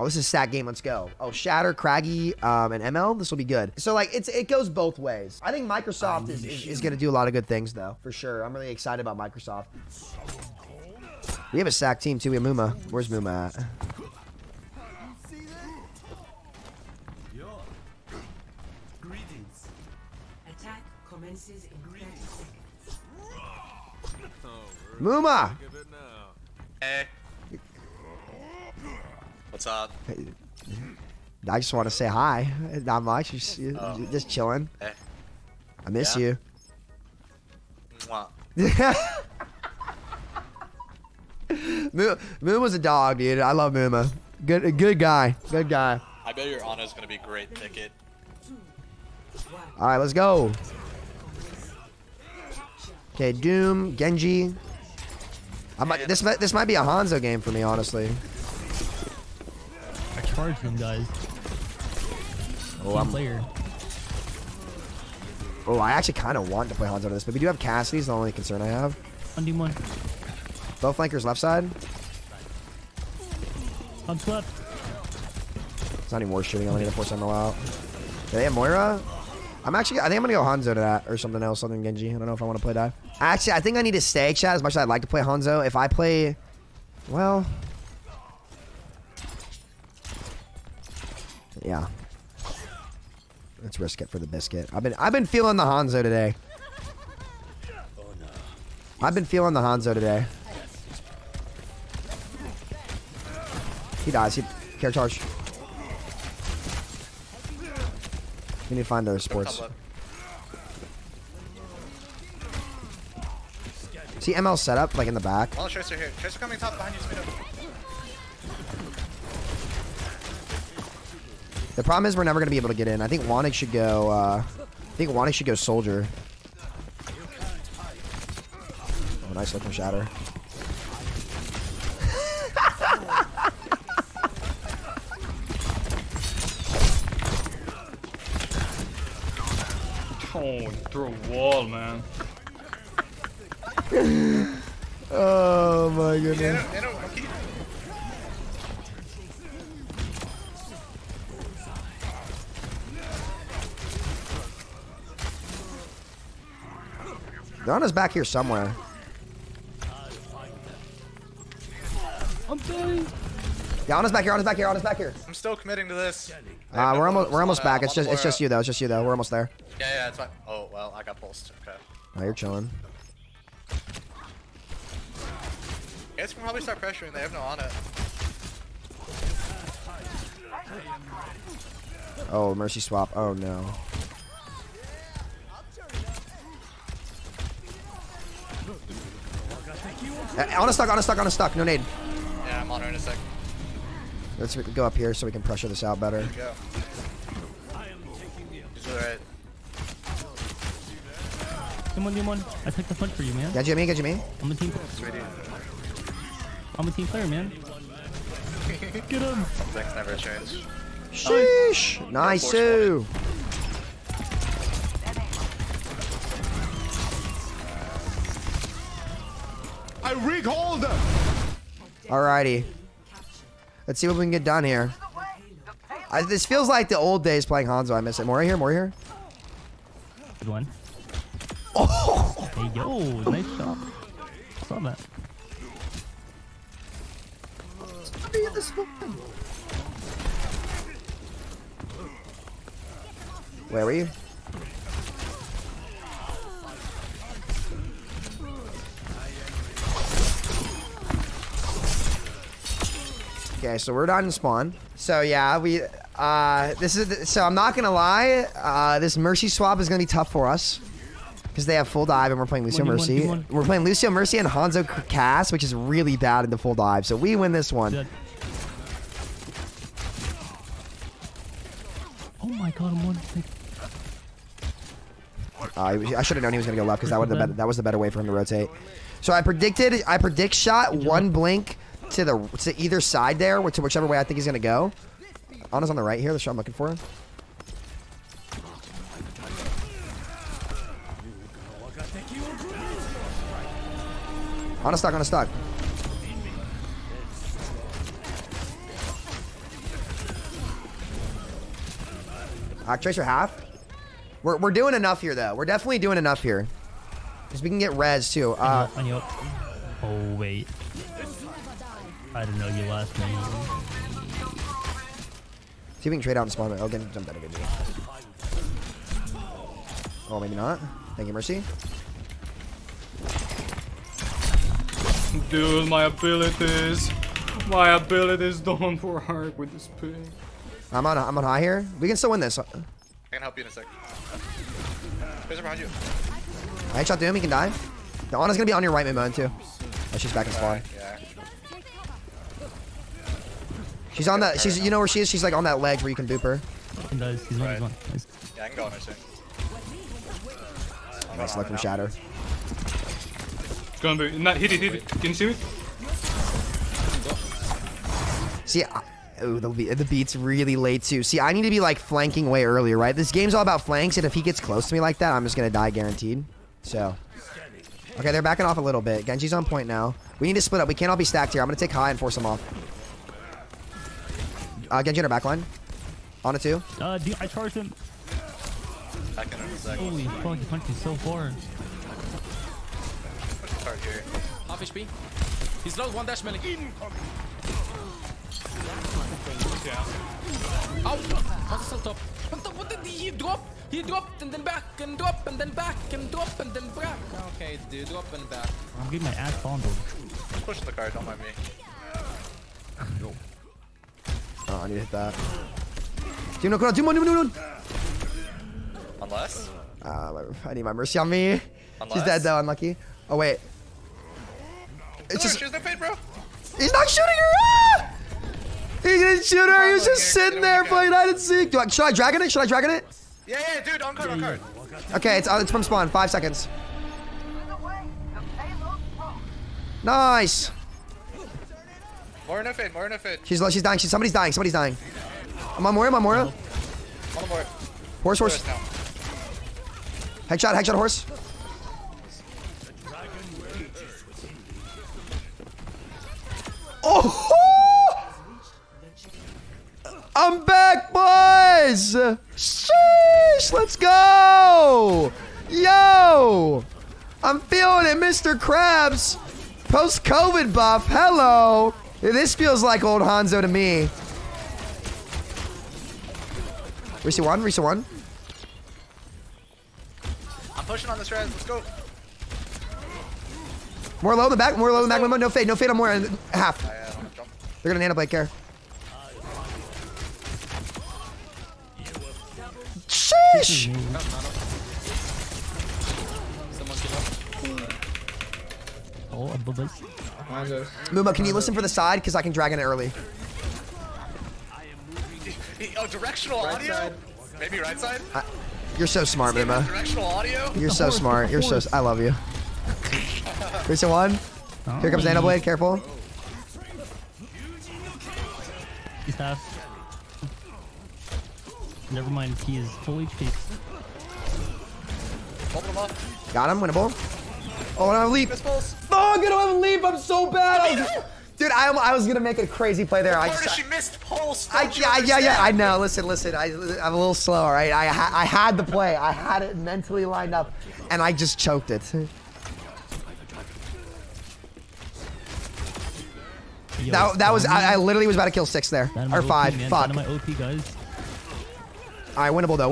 Oh, this is a stack game. Let's go. Oh, Shadder, Craggy, and ML. This will be good. So, like, it goes both ways. I think Microsoft is going to do a lot of good things, though, for sure. I'm really excited about Microsoft. We have a sack team, too. We have Mooma. Where's Mooma at? Mooma! Hey. What's up? I just want to say hi. Not much. Just chilling. Hey. I miss you. Mooma's a dog, dude. I love Mooma. Good guy. Good guy. I bet your honor is going to be great ticket. All right, let's go. Okay, Doom, Genji. I might, this might be a Hanzo game for me, honestly. I charged him, guys. Oh, I'm player. Oh, I actually kind of want to play Hanzo to this, but we do have Cassidy's the only concern I have. 1v1. Both flankers left side. I'm swept. It's not even worth shooting. I only need to force ML out. Do they have Moira? I think I'm gonna go Hanzo to that or something else, something Genji. I don't know if I want to play dive. Actually, I think I need to stay, chat, as much as I'd like to play Hanzo. If I play, well, yeah, let's risk it for the biscuit. I've been feeling the Hanzo today. Oh, no. I've been feeling the Hanzo today. He dies. He care charge. We need to find their sports. See ML set up like in the back. All the Tracer here. Tracer coming top behind you. The problem is we're never gonna be able to get in. I think Wanik should go. Soldier. Oh, nice looking Shadder. Oh, through a wall, man. Oh my goodness. Donna's back here somewhere. I'm dying. Yeah, Honest back here. I'm still committing to this. We're almost back. It's just you though. We're almost there. Yeah, it's fine. Oh well, I got pulsed. Okay. Oh, you're chilling. I guess we can probably start pressuring. They have no on it. Oh, Mercy swap. Oh no. On a stuck. No nade. Yeah, I'm on her in a sec. Let's go up here so we can pressure this out better. Go. He's alright. Come on. I took the punch for you, man. Get you me. I'm a team player, man. Get him. Zach's never a chance. Sheesh. Nice, too. I rig hold him. Alrighty. Let's see what we can get done here. This feels like the old days playing Hanzo. I miss it. More right here. Good one. Oh! Hey, yo, nice shot. I saw that. Where were you? Okay, so we're done in spawn. So yeah, so I'm not gonna lie, this Mercy swap is gonna be tough for us because they have full dive and we're playing Lucio Mercy. We're playing Lucio Mercy and Hanzo Cass, which is really bad in the full dive. So we win this one. Oh my god, I'm one. I should have known he was gonna go left because that was the better way for him to rotate. So I predict shot one blink to either side there, or to whichever way I think he's gonna go. Ana's on the right here, the shot I'm looking for. Ana's stuck. Tracer half. We're doing enough here, though. We're definitely doing enough here. Because we can get res, too. Oh, wait. I didn't know you last name. See if we can trade out and spawn. Oh, Genji jumped out of Genji. Oh, maybe not. Thank you, Mercy. Dude, my abilities don't work with this ping. I'm on high here. We can still win this. I can help you in a sec. Tracer behind you. I headshot Doom. He can die. The Ana's gonna be on your right mid bone too. Oh, she's back in spawn. Yeah. She's on that. She's, you know where she is. She's like on that ledge where you can boop her. He does. He's right. One. Nice. Yeah, I can go on her soon. Nice luck from Shatter. Gonna be not hit it. Can you see me? See, oh, the beat's really late too. See, I need to be like flanking way earlier, right? This game's all about flanks, and if he gets close to me like that, I'm just gonna die guaranteed. So, okay, they're backing off a little bit. Genji's on point now. We need to split up. We can't all be stacked here. I'm gonna take high and force him off. Genji in our backline. On it too. Dude, I charged him. Holy fuck, he punched me so far. Here. Half HP. He's low, one dash melee. Yeah. Ow! What's still top? What did he drop? He dropped and then back and drop and then back and drop and then back. Okay, dude, drop and back. I'm getting my ass fondled. Push the car, don't mind me. No. Oh, I need to hit that. Do no. Unless? I need my Mercy on me. Unless? She's dead though, unlucky. Oh, wait. It's just... There's no pain, bro. He's not shooting her! Ah! He didn't shoot her! He was just sitting there playing hide and seek. Should I dragon it? Should I dragon it? Yeah, dude. On card, on card. Okay, it's from spawn. 5 seconds. Nice. More no fade. She's dying. Somebody's dying. I'm on Moira. Horse. Headshot, horse. Oh! I'm back, boys! Sheesh! Let's go! Yo! I'm feeling it, Mr. Krabs! Post-COVID buff, hello! This feels like old Hanzo to me. Reese one. I'm pushing on this res, let's go. More low in the back. No fade on Moira. Half. They're gonna nano blade care. Sheesh! Oh, Mooma, can you listen for the side? Because I can dragon it early. Oh, directional audio? Maybe right side? You're so smart, Mooma. Directional audio? You're so smart. You're so... I love you. Tracer one. Oh, here comes Nano Blade. Careful. He's half. Never mind. He is fully peaked. Got him. Winnable. Oh, I have a leap. Oh, I'm gonna have a leap. I'm so bad. Dude, I was gonna make a crazy play there. I know. Listen. I'm a little slow. All right. I had the play. I had it mentally lined up, and I just choked it. That was, I literally was about to kill 6 there. Or 5. OP, fuck. Alright, winnable though.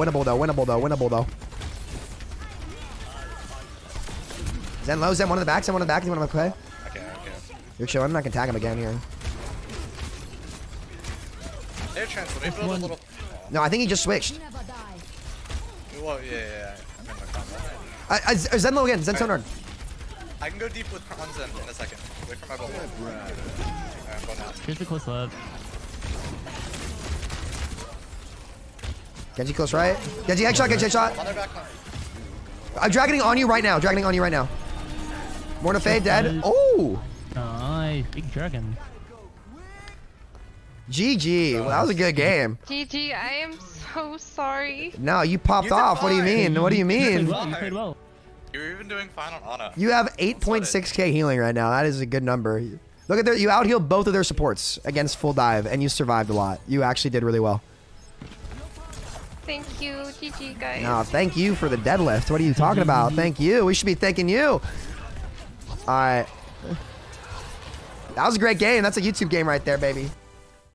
Zen low, Zen one in the back. You want to play? Okay. You're chill, I'm not gonna tag him again here. They're transforming a little. No, I think he just switched. Well, yeah. Zen low again, Zen sonar. I can go deep with Hanzo in a second. Wait for my bubble. Here's the close left. Genji close right. Genji headshot. I'm dragoning on you right now. More to fade, dead. Oh! Nice. Big dragon. GG. Well, that was a good game. GG, I am so sorry. No, you popped off. What do you mean? You played well. You're even doing fine on Ana. You have 8.6k healing right now. That is a good number. Look at you out-healed both of their supports against full dive, and you survived a lot. You actually did really well. Thank you, GG guys. No, thank you for the deadlift. What are you talking about? Thank you. We should be thanking you. All right. That was a great game. That's a YouTube game right there, baby.